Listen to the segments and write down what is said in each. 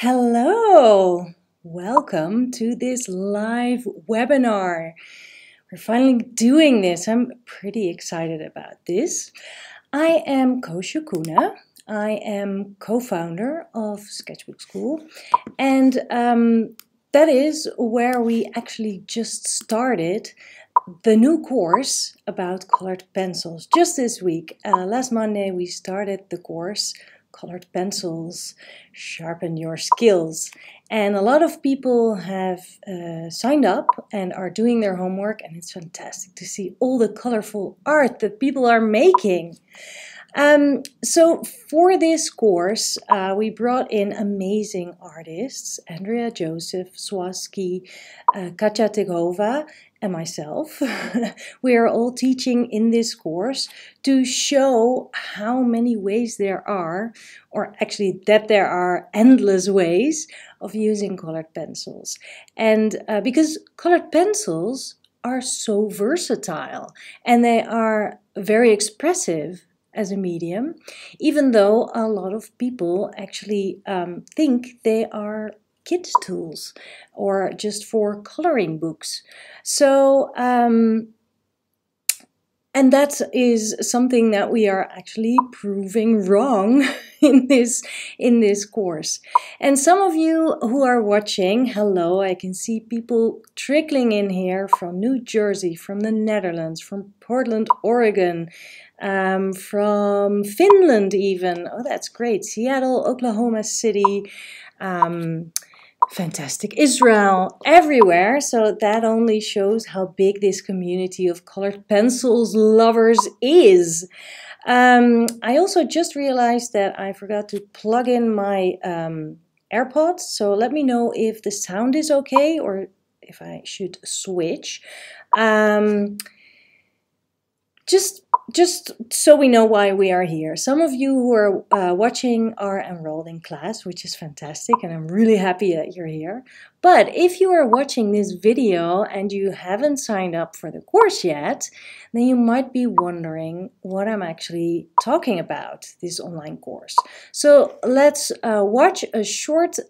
Hello! Welcome to this live webinar. We're finally doing this. I'm pretty excited about this. I am Koosje Koene. I am co-founder of Sketchbook Skool, and that is where we actually just started the new course about colored pencils. Just this week, last Monday, we started the course Colored Pencils, Sharpen Your Skills. And a lot of people have signed up and are doing their homework, and it's fantastic to see all the colorful art that people are making. So for this course, we brought in amazing artists, Andrea Joseph Swaski, Katja Tegova, and myself. We are all teaching in this course to show how many ways there are, or actually that there are endless ways of using colored pencils. And because colored pencils are so versatile and they are very expressive as a medium, even though a lot of people actually think they are kids' tools or just for coloring books. So, and that is something that we are actually proving wrong in this course. And some of you who are watching, hello, I can see people trickling in here from New Jersey, from the Netherlands, from Portland, Oregon, from Finland even. Oh, that's great. Seattle, Oklahoma City, fantastic. Israel, everywhere. So that only shows how big this community of colored pencils lovers is. I also just realized that I forgot to plug in my AirPods. So let me know if the sound is okay or if I should switch. Just so we know why we are here. Some of you who are watching are enrolled in class, which is fantastic, and I'm really happy that you're here. But if you are watching this video and you haven't signed up for the course yet, then you might be wondering what I'm actually talking about, this online course. So let's watch a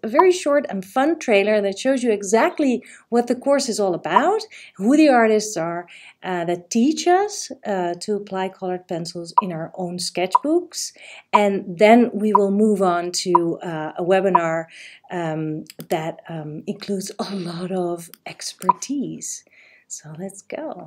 very short and fun trailer that shows you exactly what the course is all about, who the artists are that teach us to apply colored pencils in our own sketchbooks, and then we will move on to a webinar that includes a lot of expertise. So let's go.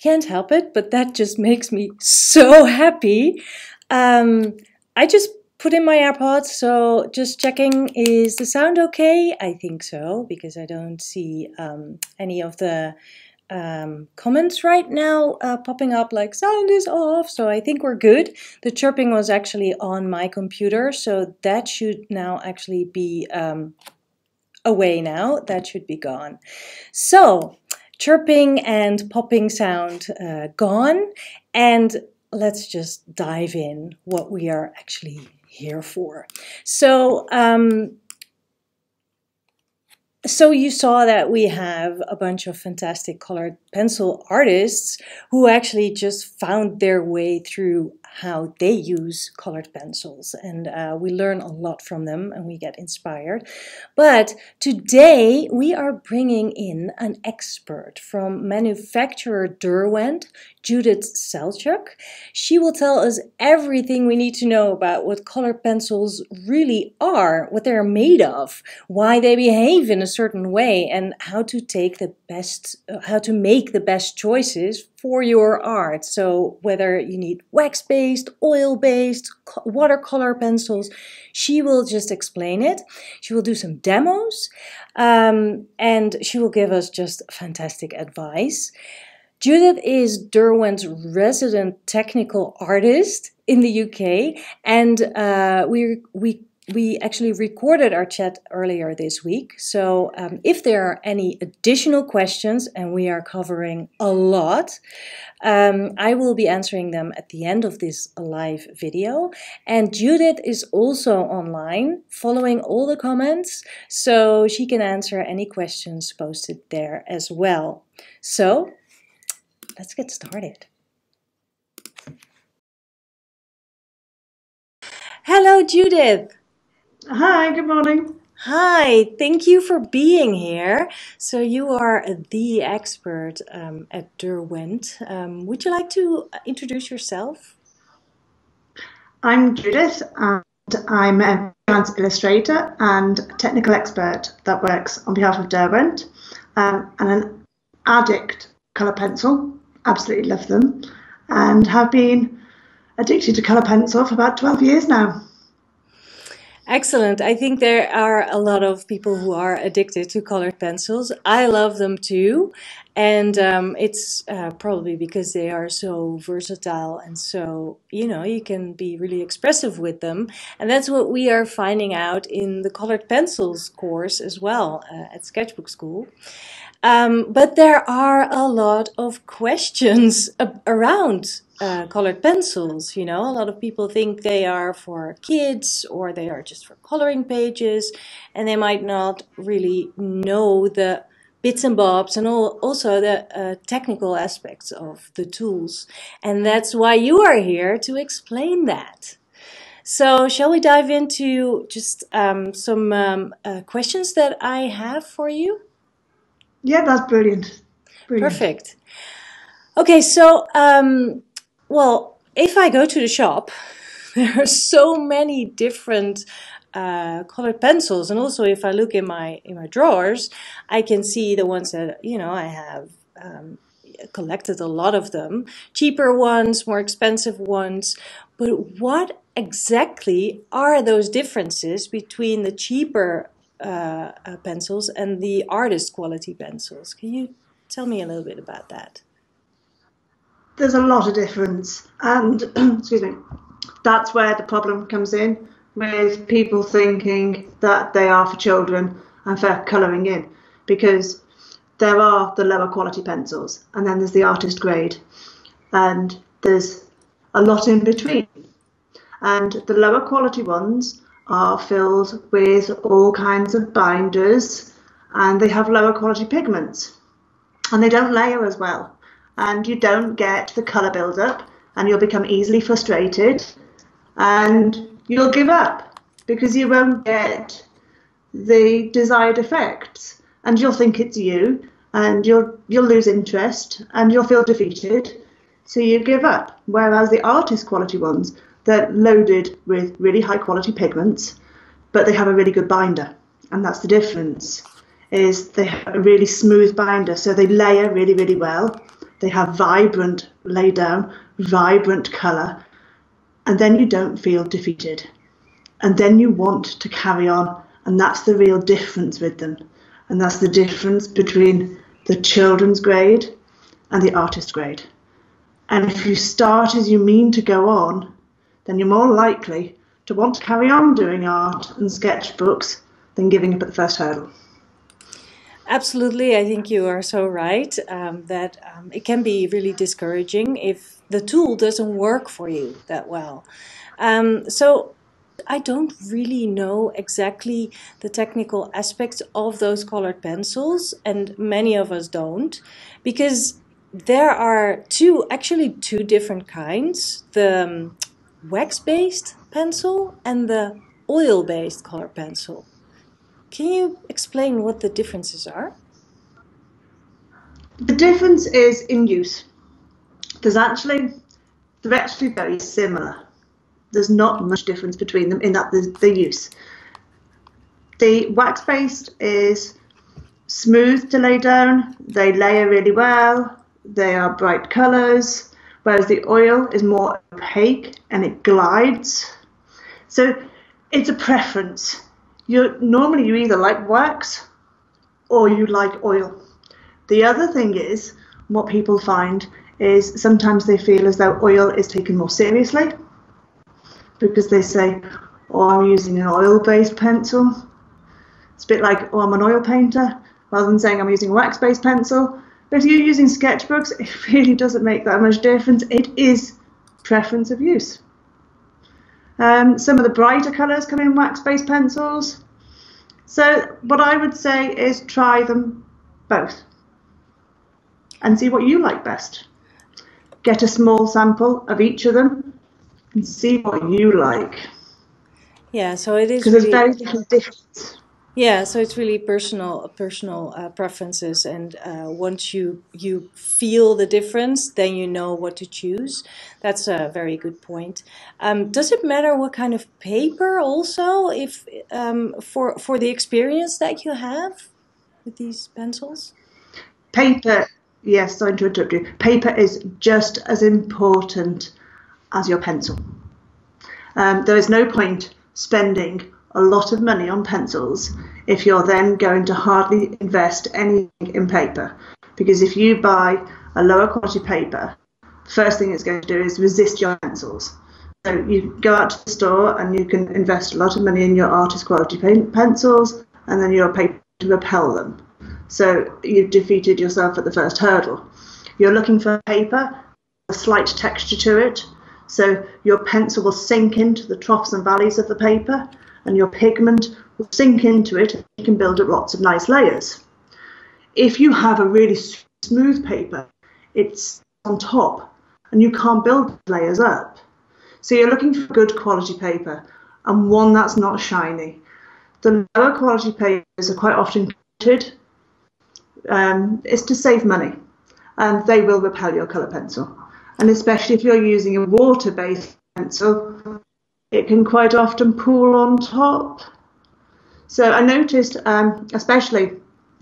Can't help it, but that just makes me so happy. I just put in my AirPods, so just checking, is the sound okay? I think so, because I don't see any of the comments right now popping up like sound is off, so I think we're good. The chirping was actually on my computer, so that should now actually be away now. That should be gone. So chirping and popping sound gone, and let's just dive in what we are actually here for. So so you saw that we have a bunch of fantastic colored pencil artists who actually just found their way through how they use colored pencils, and we learn a lot from them and we get inspired. But today we are bringing in an expert from manufacturer Derwent, Judith Selcuk. She will tell us everything we need to know about what colored pencils really are, what they're made of, why they behave in a certain way, and how to take the best, how to make the best choices for your art. So whether you need wax-based, oil-based, watercolor pencils, she will just explain it. She will do some demos, and she will give us just fantastic advice. Judith is Derwent's resident technical artist in the UK, and we actually recorded our chat earlier this week. So if there are any additional questions, and we are covering a lot, I will be answering them at the end of this live video. And Judith is also online following all the comments, so she can answer any questions posted there as well. So let's get started. Hello, Judith. Hi, good morning. Hi, thank you for being here. So you are the expert at Derwent. Would you like to introduce yourself? I'm Judith, and I'm a freelance illustrator and technical expert that works on behalf of Derwent, and an addict colour pencil. Absolutely love them, and have been addicted to colour pencil for about 12 years now. Excellent. I think there are a lot of people who are addicted to colored pencils. I love them too. And it's probably because they are so versatile, and so, you know, you can be really expressive with them. And that's what we are finding out in the colored pencils course as well at Sketchbook Skool. But there are a lot of questions around colored pencils. You know, a lot of people think they are for kids, or they are just for coloring pages, and they might not really know the bits and bobs and also the technical aspects of the tools. And that's why you are here to explain that. So shall we dive into just some questions that I have for you? Yeah, that's brilliant. Perfect. Okay, so well, if I go to the shop, there are so many different colored pencils, and also if I look in my drawers, I can see the ones that, you know, I have collected a lot of them, cheaper ones, more expensive ones. But what exactly are those differences between the cheaper pencils and the artist quality pencils? Can you tell me a little bit about that? There's a lot of difference, and excuse me, that's where the problem comes in, with people thinking that they are for children and for colouring in, because there are the lower quality pencils, and then there's the artist grade, and there's a lot in between. And the lower quality ones are filled with all kinds of binders, and they have lower quality pigments, and they don't layer as well. And you don't get the colour build-up, and you'll become easily frustrated, and you'll give up because you won't get the desired effects, and you'll think it's you, and you'll lose interest, and you'll feel defeated, so you give up. Whereas the artist quality ones, they're loaded with really high quality pigments, but they have a really good binder, and that's the difference, is they have a really smooth binder, so they layer really, really well. They have vibrant lay down, vibrant colour, and then you don't feel defeated, and then you want to carry on. And that's the real difference with them, and that's the difference between the children's grade and the artist grade. And if you start as you mean to go on, then you're more likely to want to carry on doing art and sketchbooks than giving up at the first hurdle. Absolutely, I think you are so right that it can be really discouraging if the tool doesn't work for you that well. So I don't really know exactly the technical aspects of those colored pencils, and many of us don't, because There are actually two different kinds, the wax-based pencil and the oil-based color pencil. Can you explain what the differences are? The difference is in use. They're actually very similar. There's not much difference between them in that the use. The wax-based is smooth to lay down. They layer really well. They are bright colors, whereas the oil is more opaque and it glides. So it's a preference. Normally you either like wax or you like oil. The other thing is, what people find is sometimes they feel as though oil is taken more seriously because they say, oh, I'm using an oil-based pencil. It's a bit like, oh, I'm an oil painter, rather than saying I'm using a wax-based pencil. But if you're using sketchbooks, it really doesn't make that much difference. It is preference of use. Some of the brighter colours come in wax-based pencils. So what I would say is try them both and see what you like best. Get a small sample of each of them and see what you like. Yeah, so it is because there's very little difference. Yeah, so it's really personal preferences, and once you feel the difference, then you know what to choose. That's a very good point. Does it matter what kind of paper also, if for the experience that you have with these pencils? Paper, yes, sorry to interrupt you. Paper is just as important as your pencil. There is no point spending a lot of money on pencils if you're then going to hardly invest anything in paper, because if you buy a lower quality paper, the first thing it's going to do is resist your pencils. So you go out to the store and you can invest a lot of money in your artist quality pencils, and then you're paid to repel them. So you've defeated yourself at the first hurdle. You're looking for paper, a slight texture to it, so your pencil will sink into the troughs and valleys of the paper, and your pigment will sink into it, and you can build up lots of nice layers. If you have a really smooth paper, it's on top, and you can't build layers up. So you're looking for good quality paper, and one that's not shiny. The lower quality papers are quite often coated. It's to save money, and they will repel your colour pencil. And especially if you're using a water-based pencil, it can quite often pool on top. So I noticed, especially,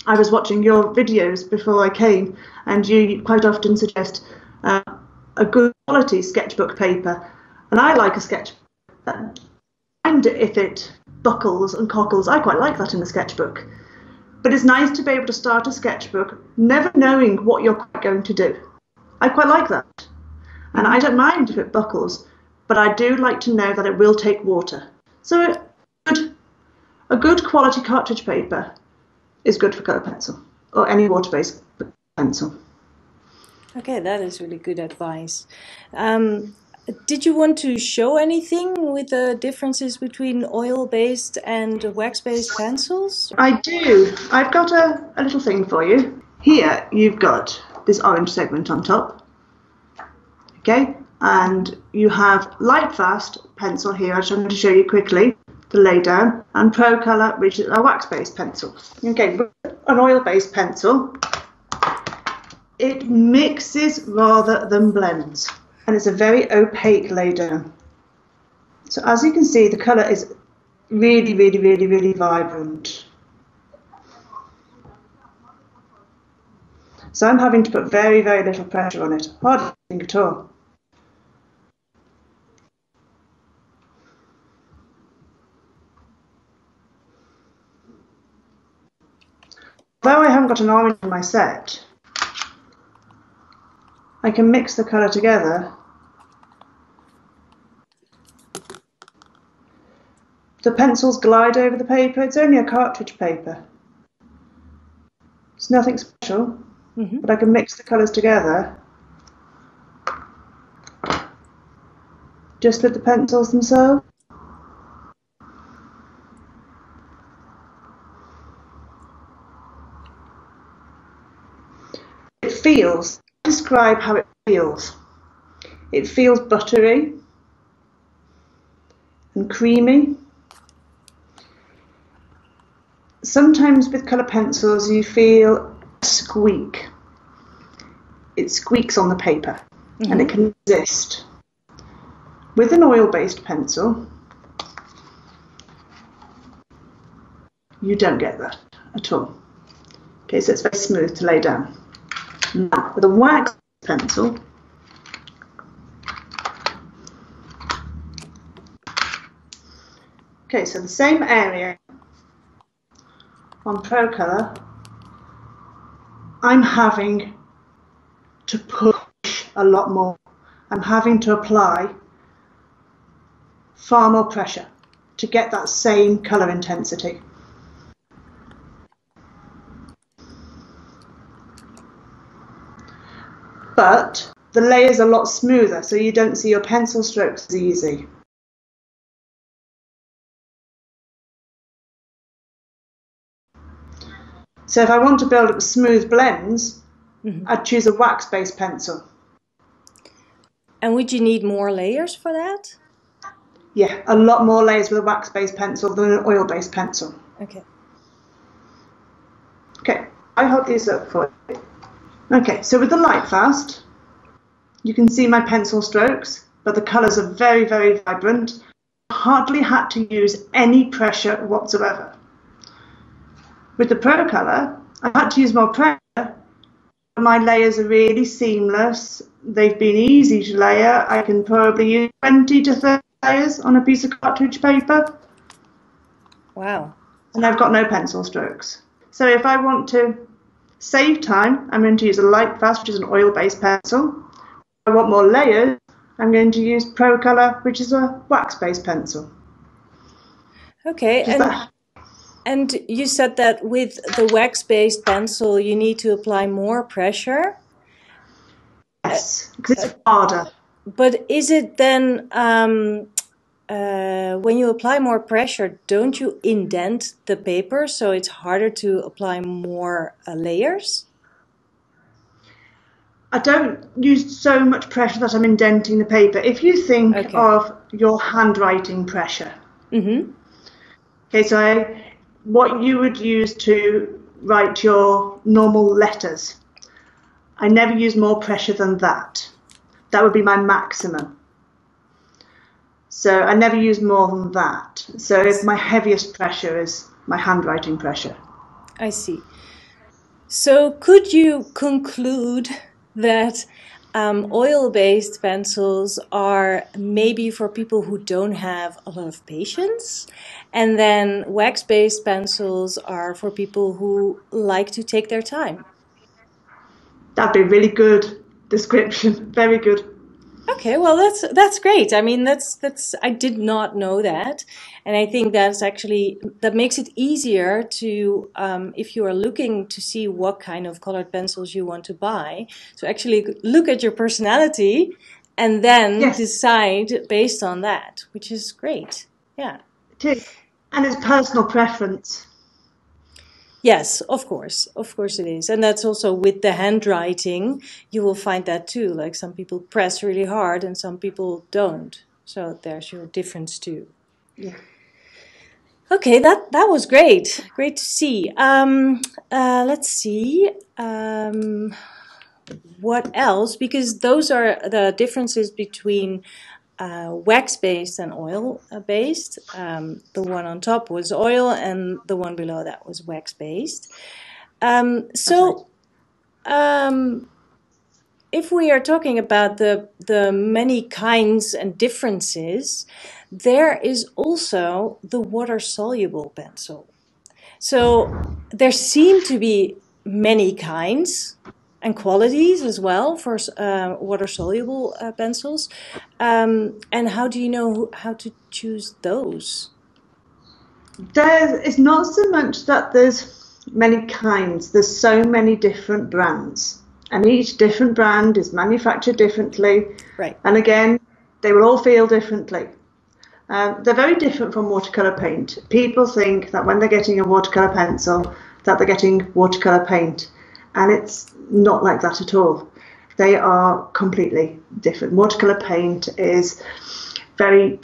I was watching your videos before I came, and you quite often suggest a good quality sketchbook paper. And I like a sketchbook. And if it buckles and cockles, I quite like that in the sketchbook. But it's nice to be able to start a sketchbook never knowing what you're going to do. I quite like that. And I don't mind if it buckles, but I do like to know that it will take water. So a good quality cartridge paper is good for colour pencil or any water-based pencil. Okay, that is really good advice. Did you want to show anything with the differences between oil-based and wax-based pencils? I do. I've got a little thing for you. Here you've got this orange segment on top, okay? And you have Lightfast pencil here, which I'm going to show you quickly, the lay down, and ProColor, which is a wax-based pencil. Okay, with an oil-based pencil, it mixes rather than blends. And it's a very opaque lay down. So as you can see, the colour is really, really, really, really vibrant. So I'm having to put very, very little pressure on it. Hardly anything at all. Although I haven't got an orange in my set, I can mix the colour together. The pencils glide over the paper. It's only a cartridge paper. It's nothing special, but I can mix the colours together just with the pencils themselves. It feels describe how it feels. It feels buttery and creamy. Sometimes with colour pencils you feel a squeak. It squeaks on the paper, mm-hmm. and it can resist. With an oil-based pencil, you don't get that at all. Okay, so it's very smooth to lay down. Now, with a wax pencil, okay, so the same area on ProColor, I'm having to push a lot more. I'm having to apply far more pressure to get that same colour intensity. But the layer's a lot smoother, so you don't see your pencil strokes as easy. So if I want to build up smooth blends, mm-hmm. I'd choose a wax-based pencil. And would you need more layers for that? Yeah, a lot more layers with a wax-based pencil than an oil-based pencil. Okay. Okay, I hold these up for you. Okay, so with the Lightfast, you can see my pencil strokes, but the colours are very, very vibrant. I hardly had to use any pressure whatsoever. With the ProColor, I had to use more pressure. My layers are really seamless. They've been easy to layer. I can probably use 20 to 30 layers on a piece of cartridge paper. Wow. And I've got no pencil strokes. So if I want to save time, I'm going to use a Lightfast, which is an oil-based pencil. If I want more layers, I'm going to use ProColor, which is a wax-based pencil. Okay. And you said that with the wax-based pencil, you need to apply more pressure? Yes, because it's harder. But is it then, when you apply more pressure, don't you indent the paper, so it's harder to apply more layers? I don't use so much pressure that I'm indenting the paper. If you think of your handwriting pressure. Mm-hmm. Okay, so what you would use to write your normal letters. I never use more pressure than that. That would be my maximum. So I never use more than that. So if my heaviest pressure is my handwriting pressure. I see. So could you conclude that oil-based pencils are maybe for people who don't have a lot of patience, and then wax-based pencils are for people who like to take their time? That'd be a really good description. Very good. Okay, well that's great. I mean that's I did not know that, and I think that's actually that makes it easier to if you are looking to see what kind of colored pencils you want to buy, to actually look at your personality and then decide based on that, which is great. Yeah. It is. And it's personal preference. Yes, of course it is. And that's also with the handwriting, you will find that too. Like some people press really hard and some people don't. So there's your difference too. Yeah. Okay, that was great. Great to see. Let's see. What else? Because those are the differences between wax-based and oil-based. The one on top was oil and the one below that was wax-based. If we are talking about the many kinds and differences, there is also the water-soluble pencil. So there seem to be many kinds and qualities as well for water-soluble pencils. And how do you know how to choose those? It's not so much that there's many kinds. There's so many different brands. And each different brand is manufactured differently. Right. And again, they will all feel differently. They're very different from watercolour paint. People think that when they're getting a watercolour pencil, that they're getting watercolour paint. And it's not like that at all. They are completely different. Watercolor paint is very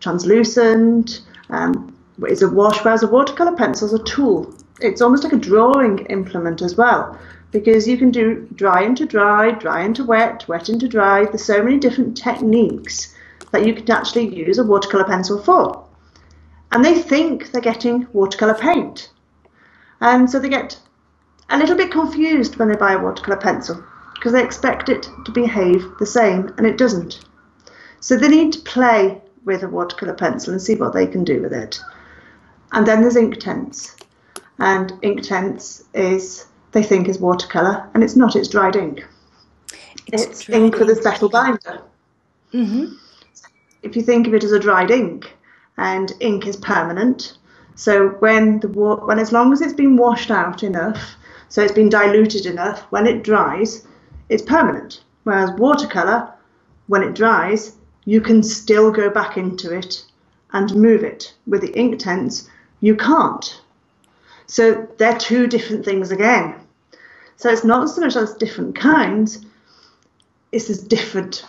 translucent. It's a wash, whereas a watercolor pencil is a tool. It's almost like a drawing implement as well, because you can do dry into dry, dry into wet, wet into dry. There's so many different techniques that you could actually use a watercolor pencil for. And they think they're getting watercolor paint. And so they get a little bit confused when they buy a watercolor pencil, because they expect it to behave the same, and it doesn't. So they need to play with a watercolor pencil and see what they can do with it. And then there's Inktense. And Inktense is, they think, is watercolor, and it's not. It's dried ink. It's ink with a special binder. Mm-hmm. If you think of it as a dried ink, and ink is permanent, so when as long as it's been washed out enough, so it's been diluted enough, when it dries, it's permanent. Whereas watercolor, when it dries, you can still go back into it and move it. With the Inktense, you can't. So they're two different things again. So it's not so much as different kinds, it's as different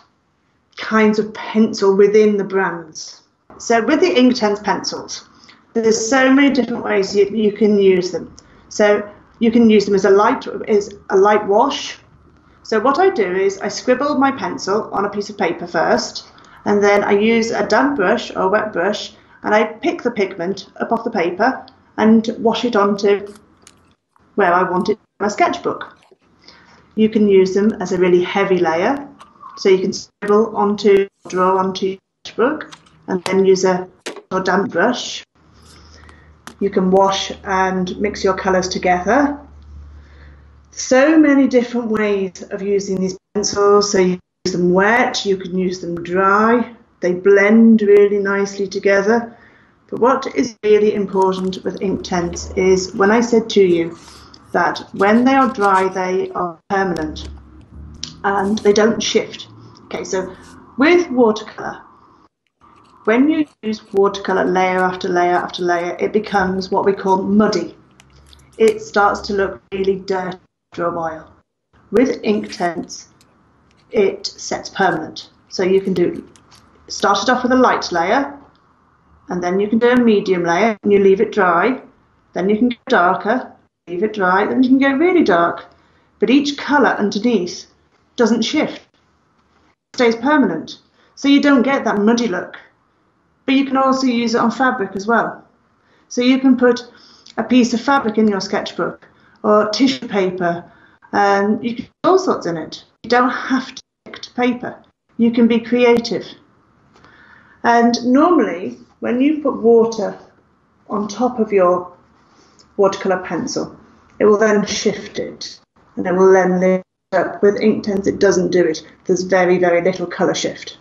kinds of pencil within the brands. So with the Inktense pencils, there's so many different ways you can use them. So you can use them as a light wash. So what I do is I scribble my pencil on a piece of paper first, and then I use a damp brush or a wet brush, and I pick the pigment up off the paper and wash it onto where I want it in my sketchbook. You can use them as a really heavy layer, so you can scribble onto, draw onto your sketchbook, and then use a damp brush. You can wash and mix your colours together. So many different ways of using these pencils. So you can use them wet, you can use them dry. They blend really nicely together. But what is really important with Inktense is, when I said to you that when they are dry, they are permanent and they don't shift. Okay, so with watercolour, when you use watercolour layer after layer after layer, it becomes what we call muddy. It starts to look really dirty after a while. With Inktense, it sets permanent. So you can start it off with a light layer, and then you can do a medium layer and you leave it dry, then you can go darker, leave it dry, then you can go really dark. But each colour underneath doesn't shift, it stays permanent. So you don't get that muddy look. But you can also use it on fabric as well. So you can put a piece of fabric in your sketchbook or tissue paper, and you can do all sorts in it. You don't have to stick to paper. You can be creative. And normally, when you put water on top of your watercolor pencil, it will then shift it, and it will then lift up. With Inktense, it doesn't do it. There's very, very little color shift.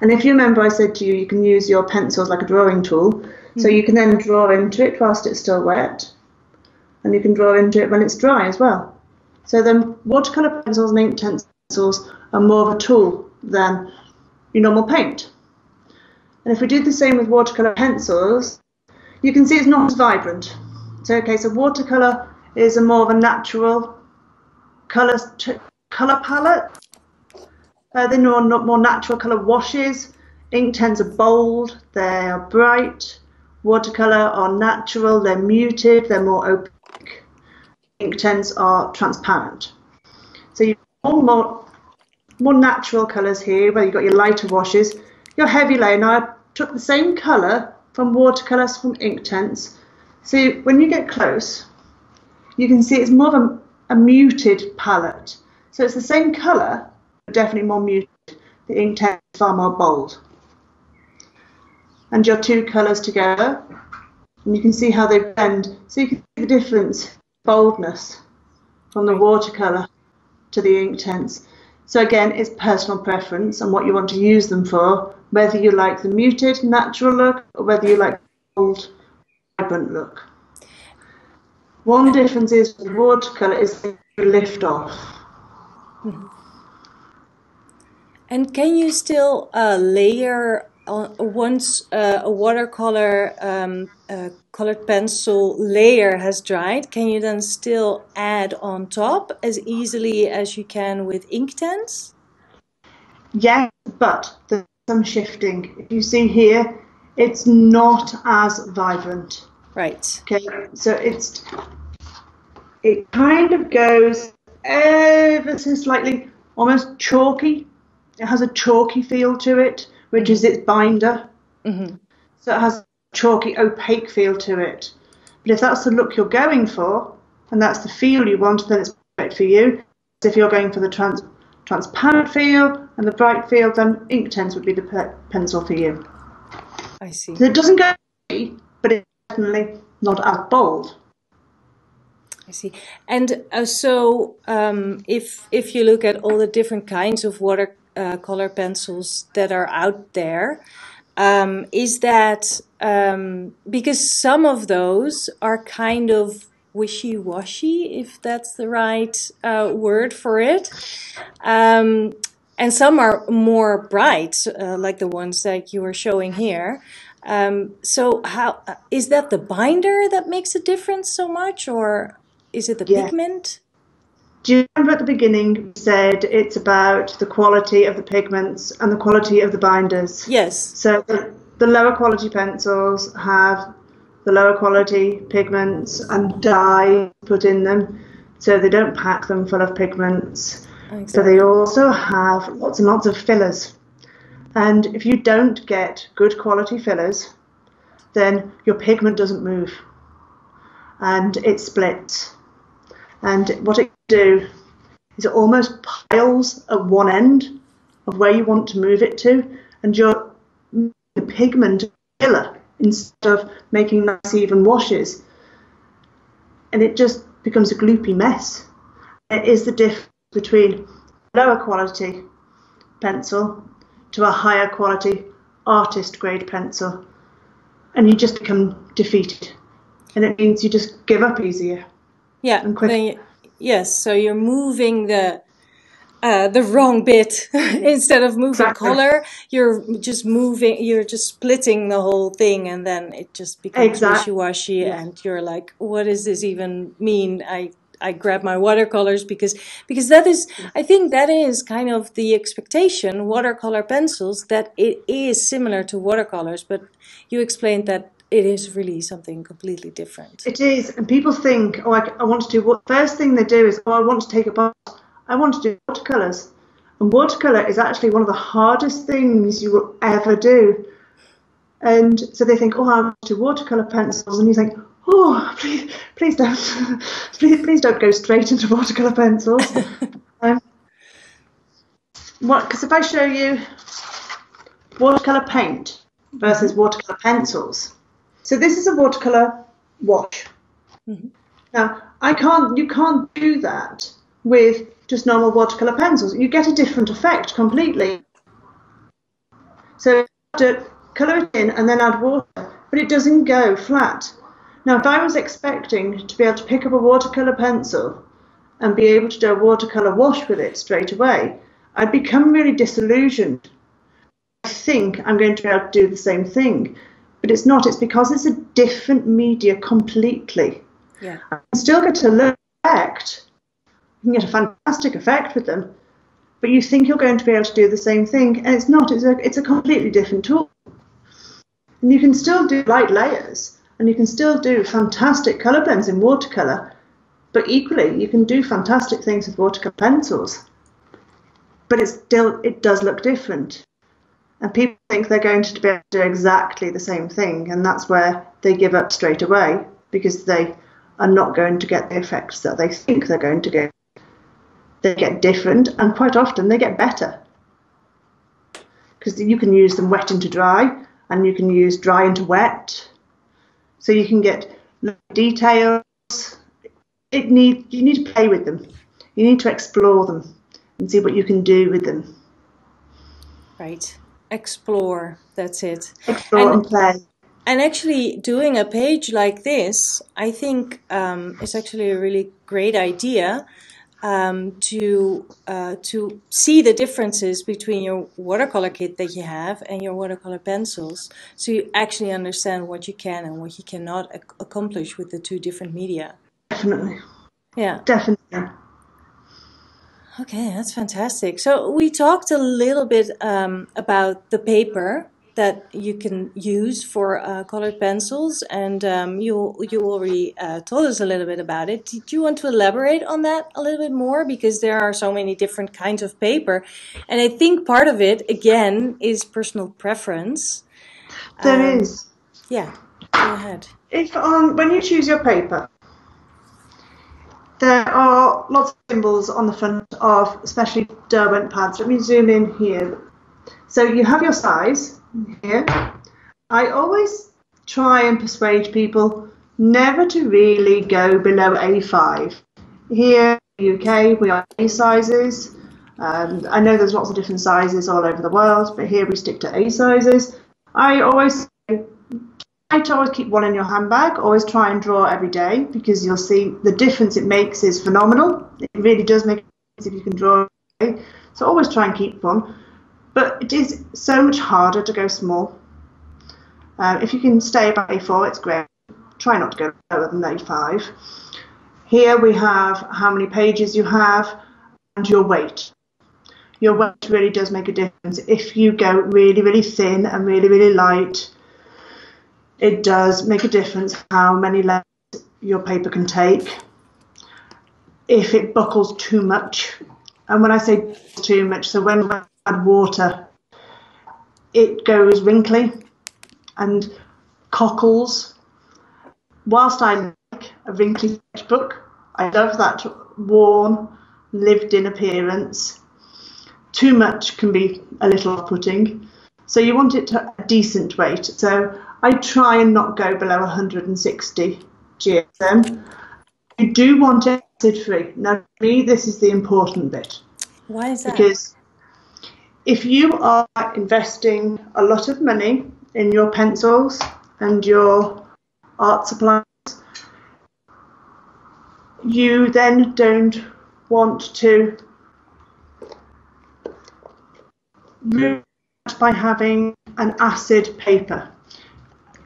And if you remember, I said to you, you can use your pencils like a drawing tool. Mm-hmm. So you can then draw into it whilst it's still wet, and you can draw into it when it's dry as well. So then watercolor pencils and Inktense pencils are more of a tool than your normal paint. And if we do the same with watercolour pencils, you can see it's not as vibrant. So, okay, so watercolour is a more of a natural colour palette. They're more natural colour washes. Inktense are bold, they are bright. Watercolour are natural, they're muted, they're more opaque. Inktense are transparent. So you've got more natural colours here, where you've got your lighter washes. Your heavy layer, now I took the same colour from watercolours from Inktense. So when you get close, you can see it's more of a muted palette. So it's the same colour, but definitely more muted. The Inktense is far more bold. And your two colours together, and you can see how they blend. So you can see the difference, boldness, from the watercolour to the Inktense. So again, it's personal preference and what you want to use them for, whether you like the muted, natural look, or whether you like the bold, vibrant look. One difference is with watercolour is the lift off. And can you still layer once a watercolour colored pencil layer has dried, can you then still add on top as easily as you can with Inktense? Yes, but there's some shifting. If you see here, it's not as vibrant. Right. Okay, so it kind of goes ever so slightly almost chalky. It has a chalky feel to it, which is its binder. Mm-hmm. So it has a chalky, opaque feel to it. But if that's the look you're going for, and that's the feel you want, then it's perfect for you. So if you're going for the transparent feel and the bright feel, then Inktense would be the pencil for you. I see. So it doesn't go away, but it's definitely not as bold. I see. And so if you look at all the different kinds of watercolor pencils that are out there, is that because some of those are kind of wishy-washy, if that's the right word for it, and some are more bright, like the ones that you are showing here. So how is that the binder that makes a difference so much, or is it the pigment? Do you remember at the beginning we said it's about the quality of the pigments and the quality of the binders? Yes. So the lower quality pencils have the lower quality pigments and dye put in them, so they don't pack them full of pigments. Exactly. So they also have lots and lots of fillers. And if you don't get good quality fillers, then your pigment doesn't move and it splits. And what it can do is it almost piles at one end of where you want to move it to, and you're making the pigment filler instead of making nice even washes. And it just becomes a gloopy mess. It is the difference between lower quality pencil to a higher quality artist grade pencil, and you just become defeated, and it means you just give up easier. Yeah. And quicker. Yes. So you're moving the wrong bit instead of moving color. You're just moving. You're just splitting the whole thing, and then it just becomes wishy-washy, and you're like, "What does this even mean?" I grab my watercolors because that is, I think that is kind of the expectation, watercolor pencils, that it is similar to watercolors, but you explained that it is really something completely different. It is, and people think, oh, I want to do what? First thing they do is, oh, I want to take a box. I want to do watercolors. And watercolor is actually one of the hardest things you will ever do. And so they think, oh, I want to do watercolor pencils. And you think, oh, please don't, please don't go straight into watercolor pencils. Because if I show you watercolor paint versus watercolor pencils, so this is a watercolor wash. Mm-hmm. Now you can't do that with just normal watercolor pencils. You get a different effect completely. So you have to color it in and then add water, but it doesn't go flat. Now, if I was expecting to be able to pick up a watercolour pencil and be able to do a watercolour wash with it straight away, I'd become really disillusioned. I think I'm going to be able to do the same thing, but it's not. It's because it's a different media completely. Yeah. I can still get a low effect. You can get a fantastic effect with them, but you think you're going to be able to do the same thing, and it's not. It's a completely different tool. And you can still do light layers, and you can still do fantastic colour blends in watercolour, but equally you can do fantastic things with watercolour pencils. But it's still, it does look different. And people think they're going to be able to do exactly the same thing, and that's where they give up straight away, because they are not going to get the effects that they think they're going to get. They get different, and quite often they get better. Because you can use them wet into dry, and you can use dry into wet. So you can get details. You need to play with them. You need to explore them and see what you can do with them. Right. Explore. That's it. Explore and play. And actually doing a page like this, I think is actually a really great idea. to see the differences between your watercolor kit that you have and your watercolor pencils, so you actually understand what you can and what you cannot accomplish with the two different media. Definitely. Yeah. Definitely. Okay, that's fantastic. So we talked a little bit about the paper that you can use for colored pencils, and you already told us a little bit about it. Did you want to elaborate on that a little bit more? Because there are so many different kinds of paper, and I think part of it, again, is personal preference. There is. Yeah, go ahead. If when you choose your paper, there are lots of symbols on the front of especially Derwent pads. Let me zoom in here. So you have your size here. I always try and persuade people never to really go below A5. Here in the UK we are A sizes. I know there's lots of different sizes all over the world, but here we stick to A sizes. I always keep one in your handbag, always try and draw every day, because you'll see the difference it makes is phenomenal. It really does make a difference if you can draw every day. So always try and keep one. But it is so much harder to go small. If you can stay by A4, it's great. Try not to go lower than A5. Here we have how many pages you have and your weight. Your weight really does make a difference. If you go really, really thin and really, really light, it does make a difference how many layers your paper can take. If it buckles too much, and when I say too much, so when we add water, it goes wrinkly and cockles. Whilst I like a wrinkly sketchbook, I love that worn, lived-in appearance. Too much can be a little off-putting. So you want it to a decent weight. So I try and not go below 160 GSM. You do want it acid-free. Now, for me, this is the important bit. Why is that? Because if you are investing a lot of money in your pencils and your art supplies, you then don't want to ruin it by having an acid paper.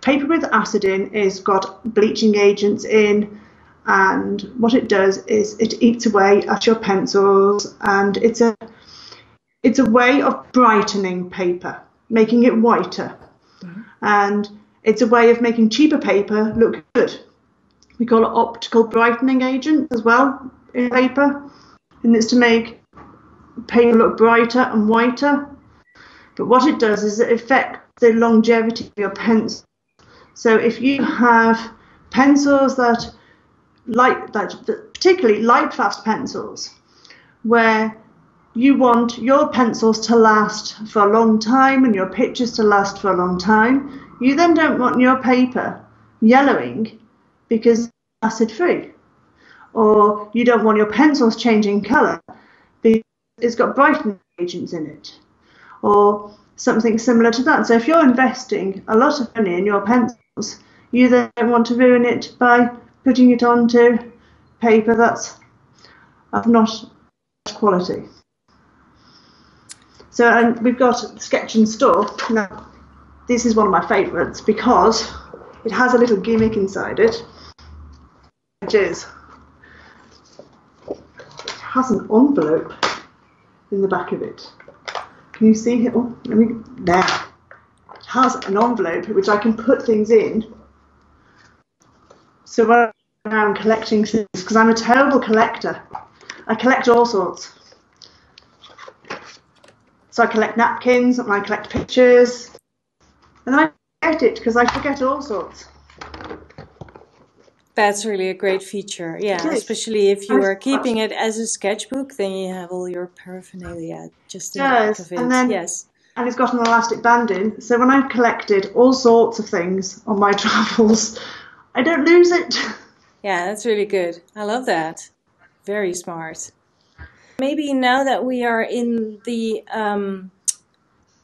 Paper with acid in is got bleaching agents in, and what it does is it eats away at your pencils, and it's a way of brightening paper, making it whiter, and it's a way of making cheaper paper look good. We call it optical brightening agent as well in paper, and it's to make paper look brighter and whiter. But what it does is it affects the longevity of your pencil. So if you have pencils that, particularly Lightfast pencils, where you want your pencils to last for a long time and your pictures to last for a long time, you then don't want your paper yellowing because it's acid-free. Or you don't want your pencils changing colour because it's got brightening agents in it. Or something similar to that. So if you're investing a lot of money in your pencils, you then don't want to ruin it by putting it onto paper that's of not quality. So we've got Sketch and Store. Now, this is one of my favourites because it has a little gimmick inside it, which is it has an envelope in the back of it. Can you see it? Oh, let me, there. It has an envelope which I can put things in. So when I'm around collecting things, because I'm a terrible collector, I collect all sorts. So I collect napkins, and I collect pictures, and then I forget it because I forget all sorts. That's really a great feature, yeah. Especially if you are keeping it as a sketchbook, then you have all your paraphernalia just in the back of it. And then, yes, and it's got an elastic band in. So when I've collected all sorts of things on my travels, I don't lose it. Yeah, that's really good. I love that. Very smart. Maybe now that we are in the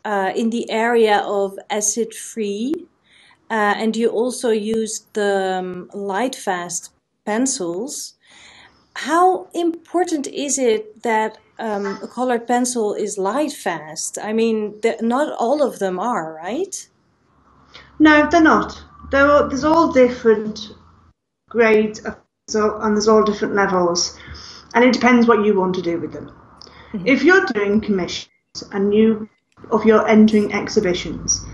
area of acid-free, and you also use the Lightfast pencils, How important is it that a colored pencil is Lightfast? I mean, not all of them are, right? No, they're not. There's all different grades of pencil, and there's all different levels, and it depends what you want to do with them. Mm-hmm. If you're doing commissions and you're entering exhibitions,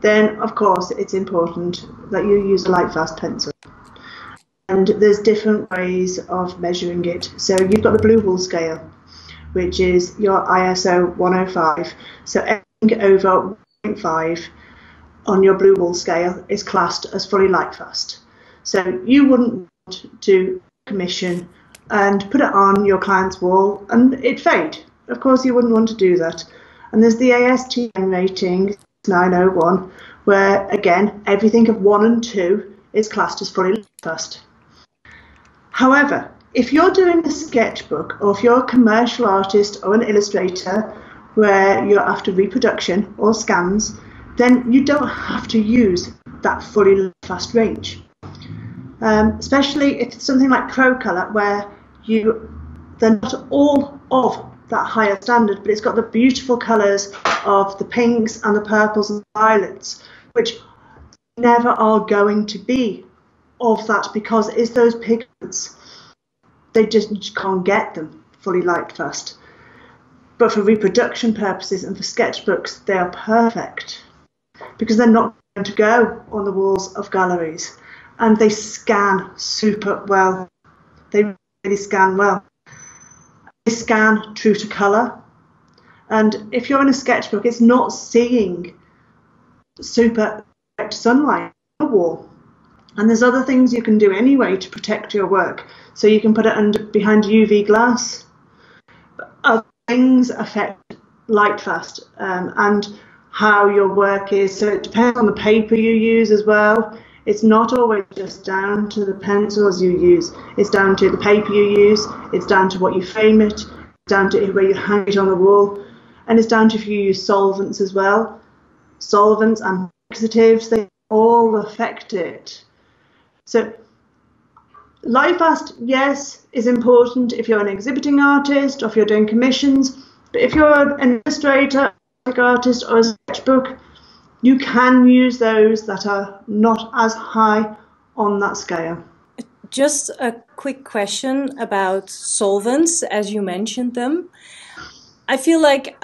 then of course it's important that you use a Lightfast pencil. And there's different ways of measuring it. So you've got the blue wool scale, which is your ISO 105. So anything over 1.5 on your blue wool scale is classed as fully Lightfast. So you wouldn't want to commission and put it on your client's wall and it fade. Of course you wouldn't want to do that. And there's the ASTM rating 901, where again everything of 1 and 2 is classed as fully Lightfast. However, if you're doing a sketchbook, or if you're a commercial artist or an illustrator where you're after reproduction or scans, then you don't have to use that fully Lightfast range. Especially if it's something like ProColor, where they're not all of that higher standard, but it's got the beautiful colours of the pinks and the purples and the violets, which never are going to be of that, because it's those pigments, they just can't get them fully Lightfast. But for reproduction purposes and for sketchbooks, they are perfect, because they're not going to go on the walls of galleries, and they scan super well. They really scan well. They scan true to colour, and if you're in a sketchbook, it's not seeing super direct sunlight on the wall. And there's other things you can do anyway to protect your work. So you can put it under behind UV glass. Other things affect Lightfast and how your work is. So it depends on the paper you use as well. It's not always just down to the pencils you use. It's down to the paper you use. It's down to what you frame it. It's down to where you hang it on the wall. And it's down to if you use solvents as well. Solvents and fixatives, they all affect it. So Lightfast, yes, is important if you're an exhibiting artist or if you're doing commissions. But if you're an illustrator, a graphic artist or a sketchbook, you can use those that are not as high on that scale. Just a quick question about solvents, as you mentioned them. I feel like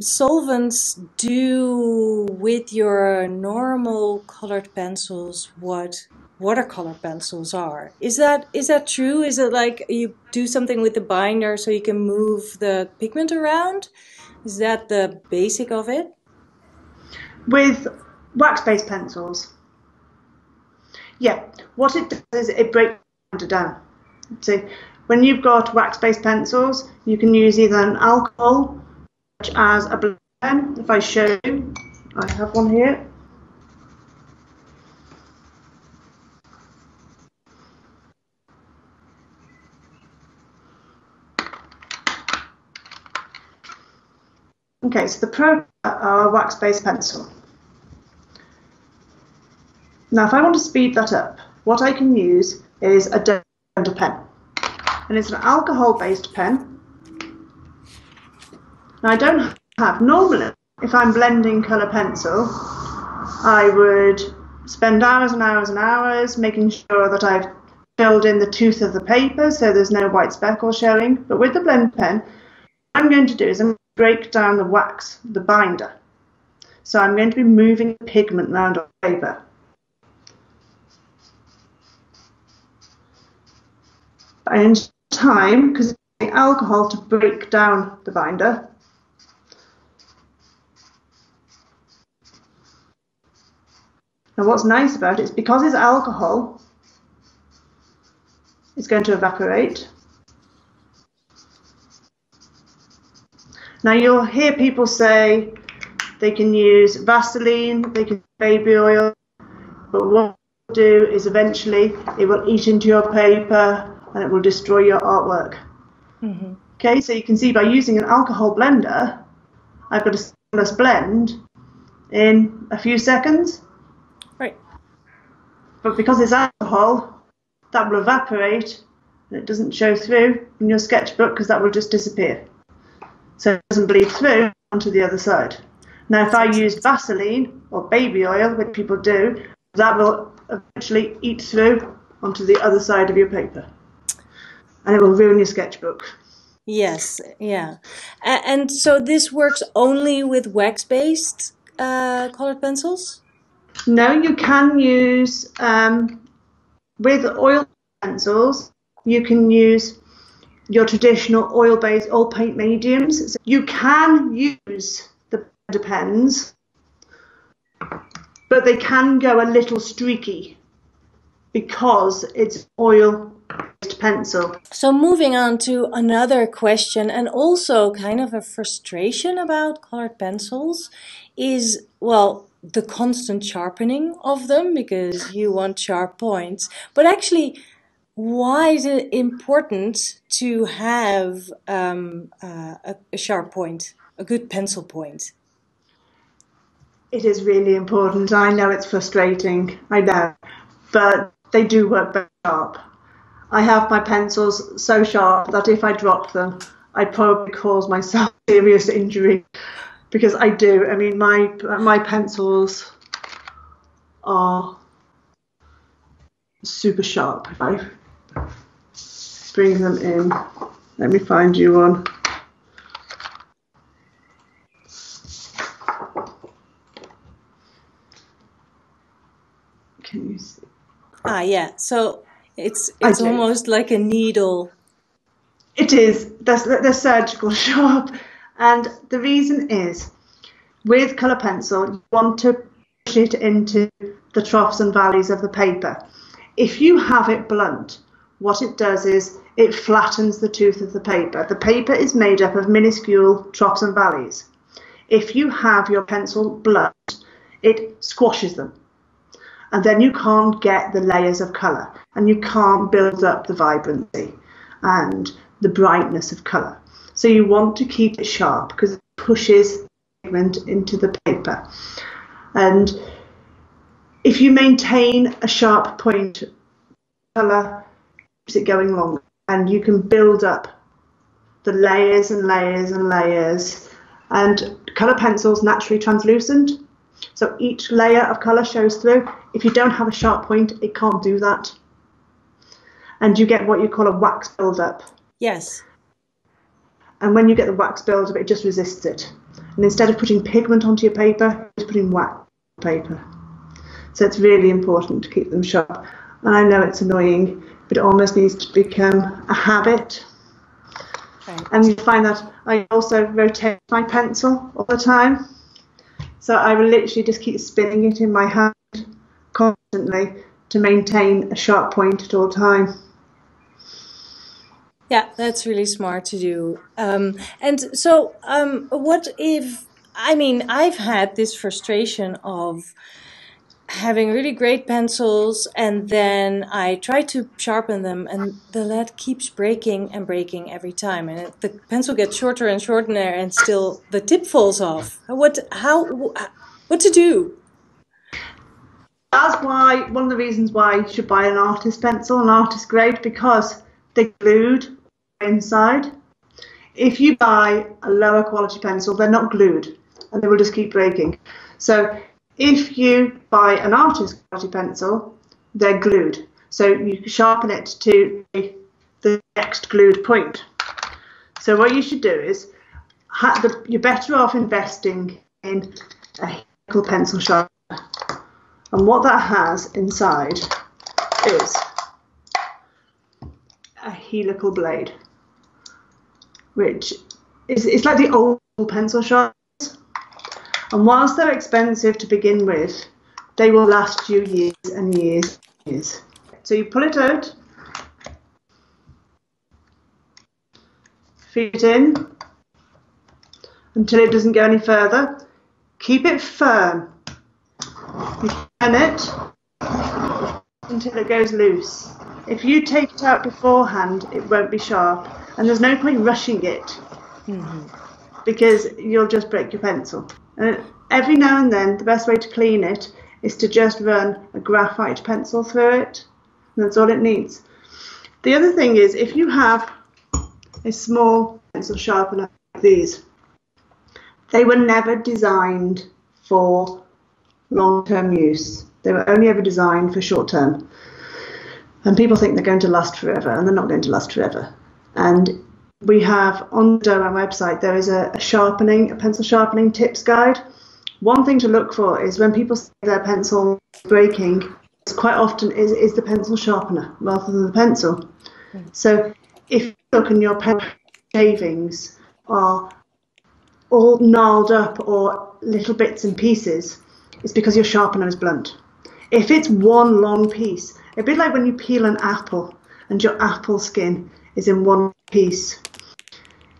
solvents do with your normal colored pencils what watercolor pencils are. Is that true? Is it like you do something with the binder so you can move the pigment around? Is that the basic of it? With wax-based pencils, yeah, what it does is it breaks it down. So when you've got wax-based pencils, you can use either an alcohol, such as a blue pen. If I show you, I have one here. Okay, so the ProColor are wax-based pencil. Now, if I want to speed that up, what I can use is a DerwentArt pen, and it's an alcohol-based pen. Now, I don't have normally. If I'm blending colour pencil, I would spend hours and hours and hours making sure that I've filled in the tooth of the paper, so there's no white speckle showing. But with the blend pen, what I'm going to do is break down the wax, the binder. So I'm going to be moving pigment around on paper. I need time, because it's using alcohol to break down the binder. Now what's nice about it is because it's alcohol, it's going to evaporate. Now you'll hear people say they can use Vaseline, they can use baby oil, but what it will do is eventually it will eat into your paper and it will destroy your artwork. Mm-hmm. Okay, so you can see by using an alcohol blender, I've got a seamless blend in a few seconds. Right. But because it's alcohol, that will evaporate that doesn't show through in your sketchbook, because that will just disappear. So it doesn't bleed through onto the other side. Now if I use Vaseline or baby oil, which people do, that will eventually eat through onto the other side of your paper. And it will ruin your sketchbook. Yes, yeah. And so this works only with wax-based colored pencils? No, you can use, with oil pencils, you can use your traditional oil-based all paint mediums. So you can use the blender pens, but they can go a little streaky because it's oil-based pencil. So moving on to another question, and also kind of a frustration about colored pencils is, well, the constant sharpening of them, because you want sharp points. But actually, why is it important to have a sharp point, a good pencil point? It is really important. I know it's frustrating, I know, but they do work very sharp. I have my pencils so sharp that if I drop them, I'd probably cause myself serious injury. Because I do. I mean, my pencils are super sharp. If I bring them in, let me find you one. Can you see? Ah, yeah. So it's almost like a needle. It is. They're surgical sharp. And the reason is, with colour pencil, you want to push it into the troughs and valleys of the paper. If you have it blunt, what it does is it flattens the tooth of the paper. The paper is made up of minuscule troughs and valleys. If you have your pencil blunt, it squashes them. And then you can't get the layers of colour, and you can't build up the vibrancy and the brightness of colour. So you want to keep it sharp because it pushes pigment into the paper. And if you maintain a sharp point, colour keeps it going longer, and you can build up the layers and layers and layers. And colour pencil's naturally translucent, so each layer of colour shows through. If you don't have a sharp point, it can't do that. And you get what you call a wax build-up. Yes. And when you get the wax build-up, it just resists it. And instead of putting pigment onto your paper, it's putting wax on your paper. So it's really important to keep them sharp. And I know it's annoying, but it almost needs to become a habit. Right. And you find that I also rotate my pencil all the time. So I will literally just keep spinning it in my hand constantly to maintain a sharp point at all times. Yeah, that's really smart to do. And so what if, I mean, I've had this frustration of having really great pencils, and then I try to sharpen them and the lead keeps breaking and breaking every time. And the pencil gets shorter and shorter, and still the tip falls off. What to do? That's why, one of the reasons why you should buy an artist pencil, an artist grade, because they're glued inside. If you buy a lower quality pencil, they're not glued and they will just keep breaking. So if you buy an artist quality pencil, they're glued. So you sharpen it to the next glued point. So what you should do is, you're better off investing in a pencil sharpener. And what that has inside is a helical blade, which is, it's like the old pencil sharpeners, and whilst they're expensive to begin with, they will last you years and years and years. So you pull it out, feed it in until it doesn't go any further, keep it firm, you turn it until it goes loose. If you take it out beforehand, it won't be sharp, and there's no point rushing it, because you'll just break your pencil. And every now and then, the best way to clean it is to just run a graphite pencil through it, and that's all it needs. The other thing is, if you have a small pencil sharpener like these, they were never designed for long-term use. They were only ever designed for short-term. And people think they're going to last forever, and they're not going to last forever. And we have on the Derwent website, there is a pencil sharpening tips guide. One thing to look for is when people say their pencil breaking, it's quite often is the pencil sharpener rather than the pencil. So if you look and your pen shavings are all gnarled up or little bits and pieces, it's because your sharpener is blunt. If it's one long piece, a bit like when you peel an apple and your apple skin is in one piece,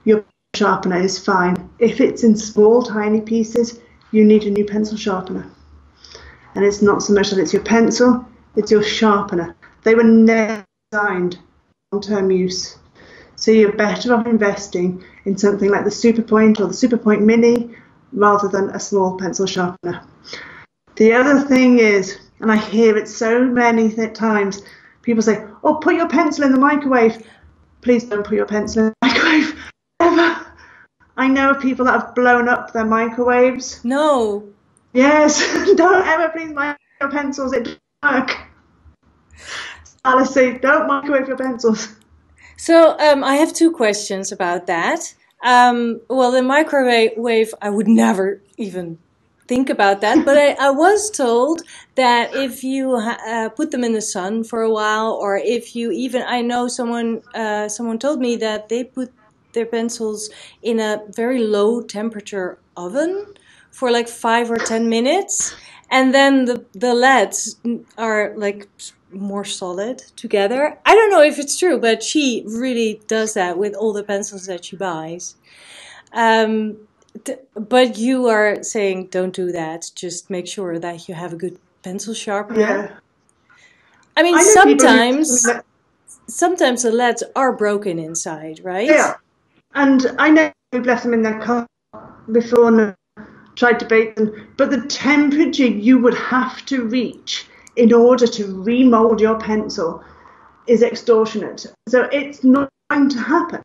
your sharpener is fine. If it's in small, tiny pieces, you need a new pencil sharpener. And it's not so much that it's your pencil, it's your sharpener. They were never designed for long-term use. So you're better off investing in something like the Superpoint or the Superpoint Mini rather than a small pencil sharpener. The other thing is, and I hear it so many times, people say, oh, put your pencil in the microwave. Please don't put your pencil in the microwave, ever. I know of people that have blown up their microwaves. No. Yes, don't ever please microwave your pencils, it doesn't work. Alice, don't microwave your pencils. So I have two questions about that. Well, the microwave, I would never even think about that, but I was told that if you put them in the sun for a while, or if you even, I know someone told me that they put their pencils in a very low temperature oven for like 5 or 10 minutes, and then the leads are like more solid together. I don't know if it's true, but she really does that with all the pencils that she buys. But you are saying don't do that. Just make sure that you have a good pencil sharpener. Yeah. I mean, sometimes the leads are broken inside, right? Yeah. And I know we've left them in their car before and tried to bake them, but the temperature you would have to reach in order to remold your pencil is extortionate. So it's not going to happen.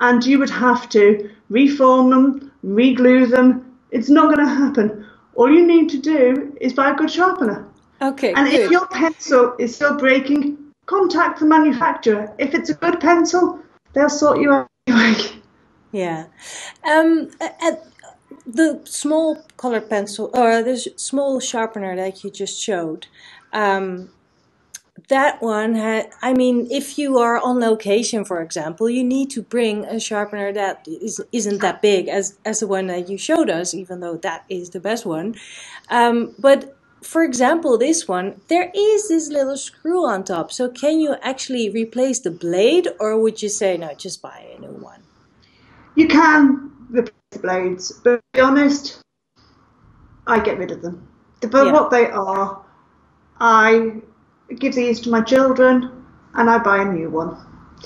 And you would have to reform them, re-glue them. It's not going to happen. All you need to do is buy a good sharpener. Okay. And if your pencil is still breaking, contact the manufacturer. If it's a good pencil, they'll sort you out anyway. Yeah. The small colored pencil, or the small sharpener that you just showed, that one, I mean, if you are on location, for example, you need to bring a sharpener that isn't that big as the one that you showed us, even though that is the best one. But for example, this one, there is this little screw on top. So can you actually replace the blade, or would you say, no, just buy a new one? You can replace the blades, but to be honest, I get rid of them. But yeah, what they are, I give these to my children and I buy a new one.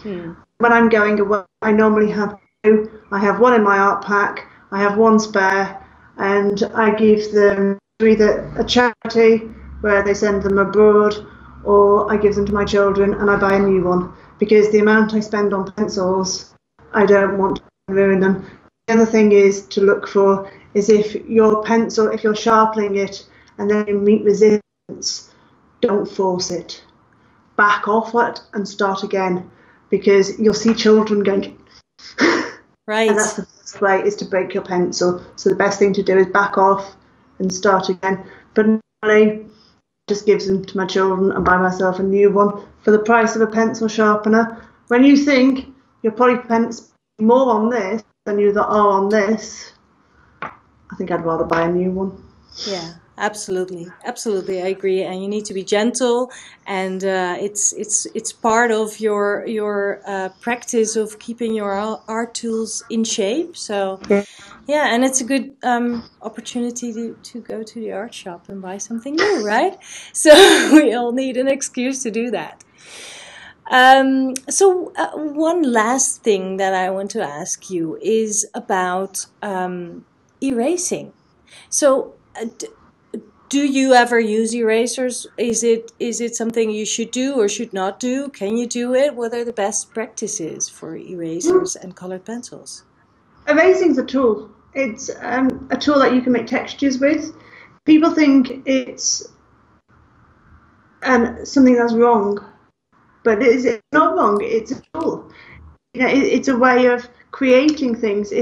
Yeah. When I'm going away, I normally have two. I have one in my art pack, I have one spare, and I give them to either a charity where they send them abroad, or I give them to my children and I buy a new one, because the amount I spend on pencils, I don't want to ruin them. The other thing is to look for is if you're sharpening it and then you meet resistance, don't force it. Back off it and start again, because you'll see children going right. And that's the best way, is to break your pencil. So the best thing to do is back off and start again. But normally, I just give them to my children and buy myself a new one for the price of a pencil sharpener. When you think you're probably spending more on this than you are on this, I think I'd rather buy a new one. Yeah, absolutely, absolutely, I agree. And you need to be gentle, and it's part of your practice of keeping your art tools in shape. So yeah, and it's a good opportunity to go to the art shop and buy something new, right? So we all need an excuse to do that. So one last thing that I want to ask you is about erasing. So Do you ever use erasers? Is it something you should do or should not do? Can you do it? What are the best practices for erasers and colored pencils? Erasing is a tool. It's a tool that you can make textures with. People think it's something that's wrong, but it's not wrong. It's a tool. You know, it's a way of creating things.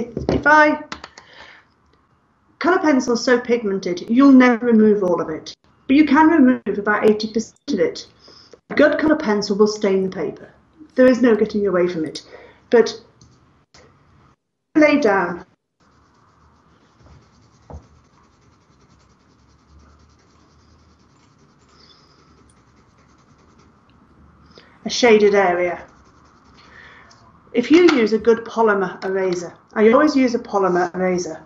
Colour pencil is so pigmented, you'll never remove all of it. But you can remove about 80% of it. A good colour pencil will stain the paper. There is no getting away from it. But lay down. A shaded area. If you use a good polymer eraser, I always use a polymer eraser.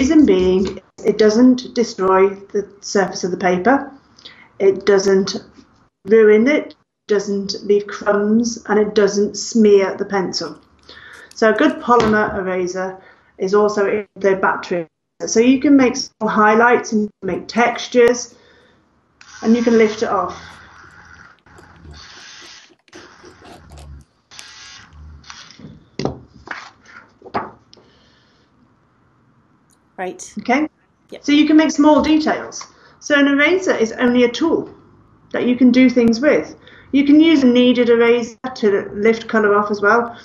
Reason being, it doesn't destroy the surface of the paper, it doesn't ruin it, doesn't leave crumbs, and it doesn't smear the pencil. So a good polymer eraser is also in the battery. So you can make small highlights and make textures, and you can lift it off. Right. Okay. Yep. So you can make small details. So an eraser is only a tool that you can do things with. You can use a kneaded eraser to lift colour off as well.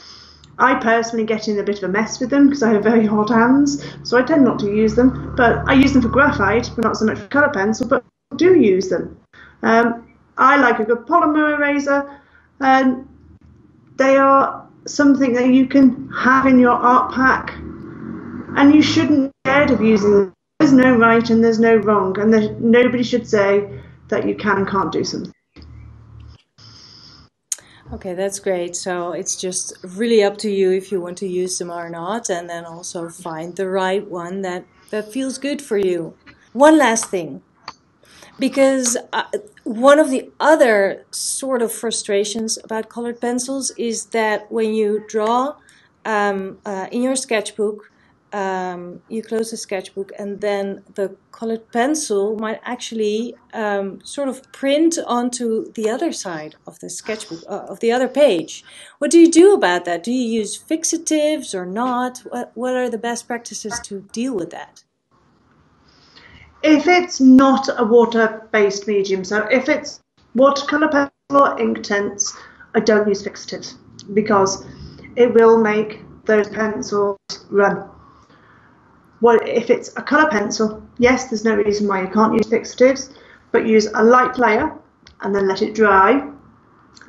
I personally get in a bit of a mess with them because I have very hot hands, so I tend not to use them. But I use them for graphite, but not so much for colour pencil, but I do use them. I like a good polymer eraser. They are something that you can have in your art pack. And you shouldn't be scared of using them. There's no right and there's no wrong, and nobody should say that you can and can't do something. Okay, that's great. So it's just really up to you if you want to use them or not, and then also find the right one that feels good for you. One last thing, because one of the other sort of frustrations about colored pencils is that when you draw in your sketchbook, you close the sketchbook, and then the colored pencil might actually sort of print onto the other side of the sketchbook, of the other page. What do you do about that? Do you use fixatives or not? What are the best practices to deal with that? If it's not a water-based medium, so if it's watercolor pencil or Inktense, I don't use fixatives because it will make those pencils run. Well, if it's a colour pencil, yes, there's no reason why you can't use fixatives, but use a light layer and then let it dry,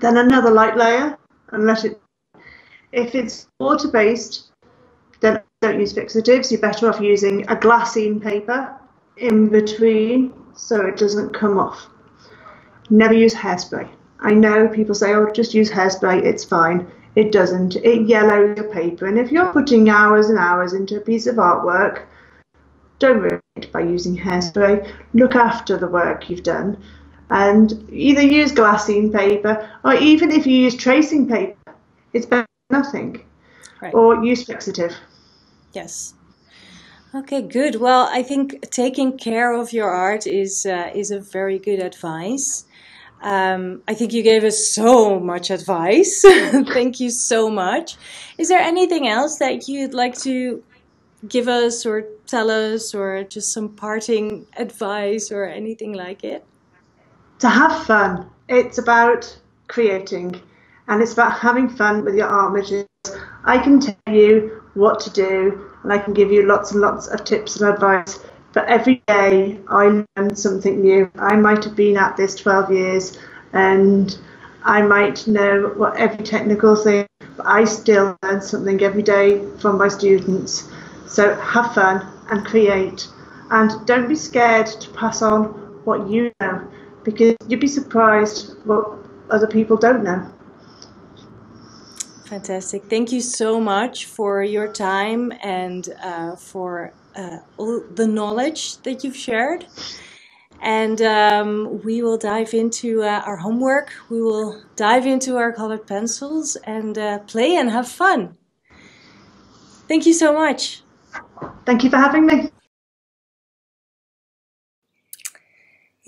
then another light layer and let it dry. If it's water-based, then don't use fixatives. You're better off using a glassine paper in between so it doesn't come off. Never use hairspray. I know people say, oh, just use hairspray, it's fine. It doesn't. It yellows your paper, and if you're putting hours and hours into a piece of artwork, don't ruin it by using hairspray. Look after the work you've done, and either use glassine paper, or even if you use tracing paper, it's better than nothing. Right. Or use fixative. Yes. Okay, good. Well, I think taking care of your art is a very good advice. I think you gave us so much advice. Thank you so much. Is there anything else that you'd like to give us or tell us, or just some parting advice or anything like it? To have fun. It's about creating, and it's about having fun with your art materials. I can tell you what to do, and I can give you lots and lots of tips and advice. But every day I learned something new. I might have been at this 12 years and I might know what every technical thing, but I still learn something every day from my students. So have fun and create. And don't be scared to pass on what you know, because you'd be surprised what other people don't know. Fantastic. Thank you so much for your time and for all the knowledge that you've shared, and we will dive into our homework. We will dive into our colored pencils and play and have fun. Thank you so much. Thank you for having me.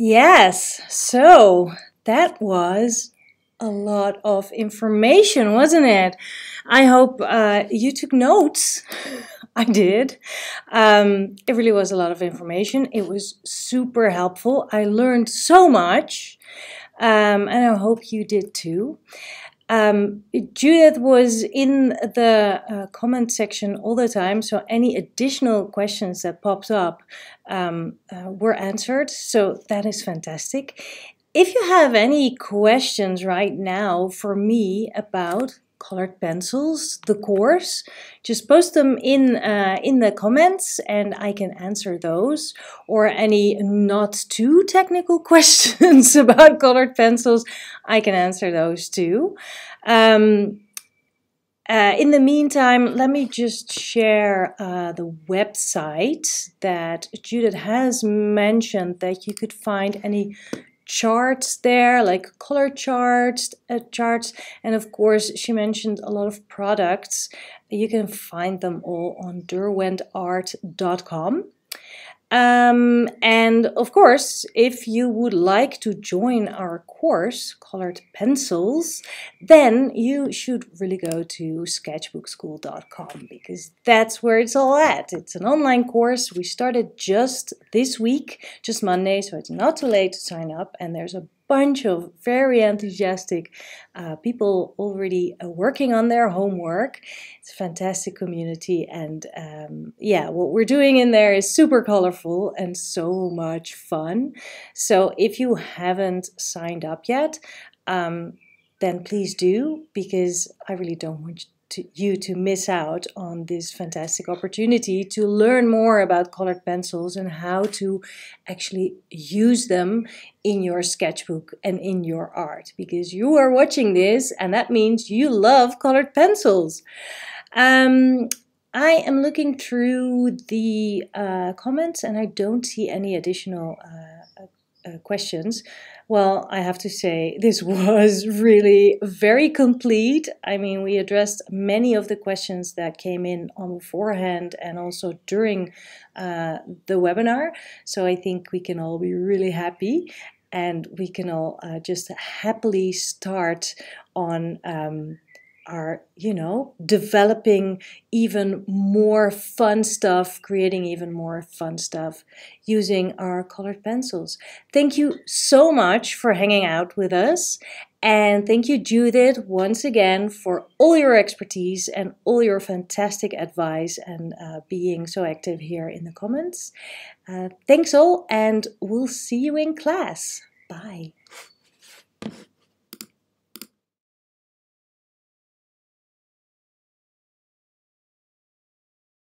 Yes, so that was a lot of information, wasn't it? I hope you took notes. I did. It really was a lot of information. It was super helpful. I learned so much, and I hope you did too. Judith was in the comment section all the time, so any additional questions that popped up were answered, so that is fantastic. If you have any questions right now for me about colored pencils, the course, just post them in the comments and I can answer those, or any not too technical questions about colored pencils, I can answer those too. In the meantime, let me just share the website that Judith has mentioned, that you could find any charts there, like color charts, and of course she mentioned a lot of products. You can find them all on DerwentArt.com. And of course, if you would like to join our course, Colored Pencils, then you should really go to sketchbookskool.com, because that's where it's all at. It's an online course. We started just this week, just Monday, so it's not too late to sign up. And there's a bunch of very enthusiastic people already working on their homework. It's a fantastic community, and yeah, what we're doing in there is super colorful and so much fun. So if you haven't signed up yet, then please do, because I really don't want you to miss out on this fantastic opportunity to learn more about colored pencils and how to actually use them in your sketchbook and in your art, because you are watching this and that means you love colored pencils. I am looking through the comments and I don't see any additional questions. Well, I have to say this was really very complete. I mean, we addressed many of the questions that came in on beforehand and also during the webinar. So I think we can all be really happy, and we can all just happily start on are, you know, developing even more fun stuff, creating even more fun stuff using our colored pencils. Thank you so much for hanging out with us. And thank you, Judith, once again for all your expertise and all your fantastic advice and being so active here in the comments. Thanks all, and we'll see you in class. Bye.